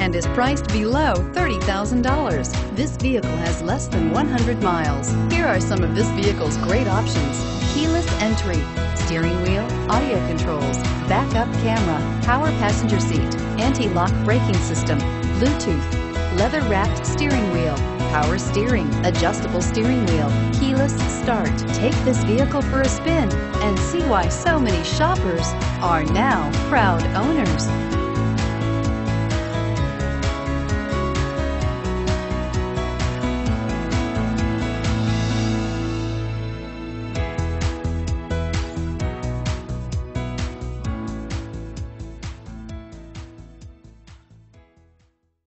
and is priced below $30,000. This vehicle has less than 100 miles. Here are some of this vehicle's great options: keyless entry, steering wheel audio controls, backup camera, power passenger seat, anti-lock braking system, Bluetooth, leather-wrapped steering wheel, power steering, adjustable steering wheel, keyless start. Take this vehicle for a spin and see why so many shoppers are now proud owners.